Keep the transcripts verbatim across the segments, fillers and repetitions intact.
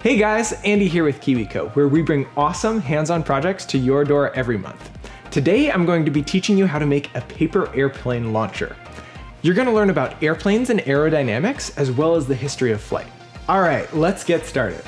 Hey guys, Andy here with KiwiCo, where we bring awesome hands-on projects to your door every month. Today, I'm going to be teaching you how to make a paper airplane launcher. You're gonna learn about airplanes and aerodynamics, as well as the history of flight. All right, let's get started.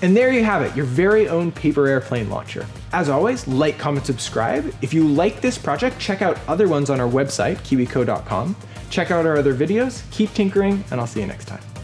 And there you have it, your very own paper airplane launcher. As always, like, comment, subscribe. If you like this project, check out other ones on our website, kiwi co dot com. Check out our other videos, keep tinkering, and I'll see you next time.